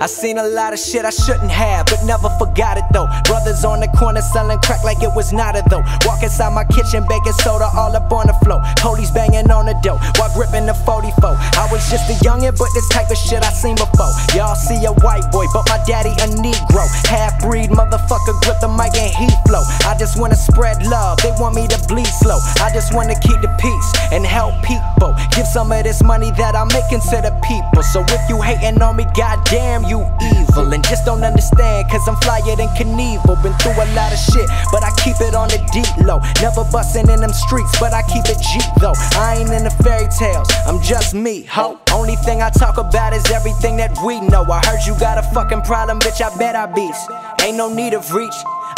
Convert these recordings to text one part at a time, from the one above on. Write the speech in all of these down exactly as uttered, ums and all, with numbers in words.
I seen a lot of shit I shouldn't have, but never forgot it though. Brothers on the corner selling crack like it was nada though. Walk inside my kitchen, baking soda all up on the floor. Police banging on the door while gripping the forty-four. I was just a youngin', but this type of shit I seen before. Y'all see a white boy, but my daddy a Negro. Half breed motherfucker, grip the mic and heat flow. I just wanna spread love, they want me to bleed slow. I just wanna keep the peace and help people. Give some of this money that I'm making to the people. So if you hating on me, goddamn you evil. And just don't understand, cause I'm flyer than Knievel. Been through a lot of shit, but I keep it on the deep low. Never bustin' in them streets, but I keep it Jeep though. I ain't in the fairy tales, I'm just me, ho. Only thing I talk about is everything that we know. I heard you got a fucking problem, bitch, I bet I beast. Ain't no need of reach,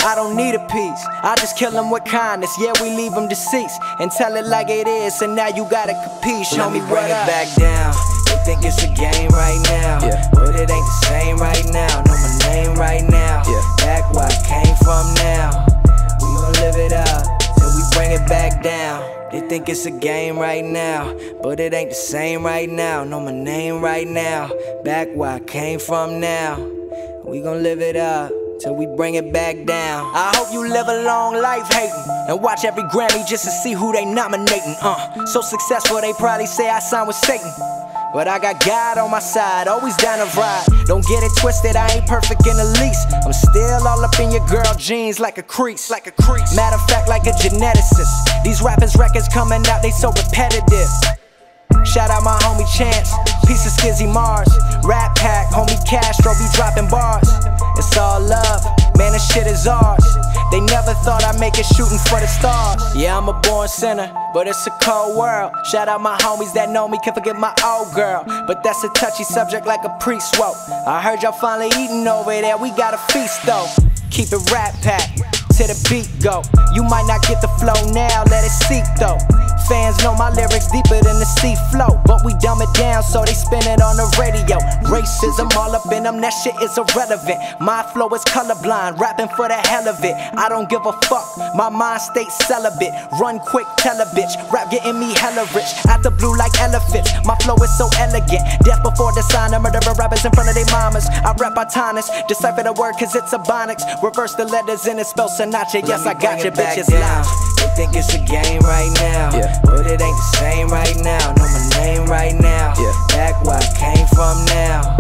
I don't need a piece. I just kill them with kindness, yeah, we leave them deceased. And tell it like it is, and now you gotta capiche. Let me bring it back down. They think it's a game right now, yeah. But it ain't the same right now. Know my name right now, yeah. Back where I came from now. We gon' live it up till we bring it back down. They think it's a game right now, but it ain't the same right now. Know my name right now, back where I came from now. We gon' live it up till we bring it back down. I hope you live a long life hatin' and watch every Grammy just to see who they nominatin'. Uh, so successful they probably say I signed with Satan. But I got God on my side, always down to ride. Don't get it twisted, I ain't perfect in the least. I'm still all up in your girl jeans like a crease, like a crease. Matter of fact, like a geneticist. These rappers' records coming out, they so repetitive. Shout out my homie Chance, piece of Skizzy Mars. Rat Pack, homie Castro be dropping bars. It's all love, man, this shit is ours. They never thought I'd make it shooting for the stars. Yeah, I'm a born sinner, but it's a cold world. Shout out my homies that know me, can't forget my old girl. But that's a touchy subject like a priest, whoa. I heard y'all finally eating over there, we got a feast though. Keep it Rat Pack, to the beat go. You might not get the flow now, let it seep though. Fans know my lyrics deeper than the sea flow, but we dumb it down so they spin it on the radio. Racism all up in them, that shit is irrelevant. My flow is colorblind, rapping for the hell of it. I don't give a fuck, my mind state celibate. Run quick, tell a bitch, rap getting me hella rich. Out the blue like elephants, my flow is so elegant. Death before dishonor, murdering rappers in front of their mamas. I rap autonomous, decipher the word cause it's a bonics. Reverse the letters and it spells Sinatra, yes I got your bitches loud. They think it's a game right now, yeah. But it ain't the same right now. Know my name right now, yeah. Back where I came from now.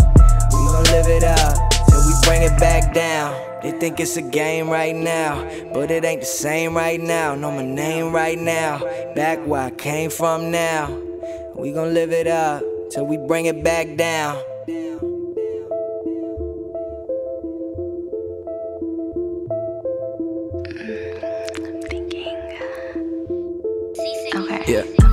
We gon' live it up till we bring it back down. They think it's a game right now, but it ain't the same right now. Know my name right now, back where I came from now. We gon' live it up till we bring it back down. Yeah.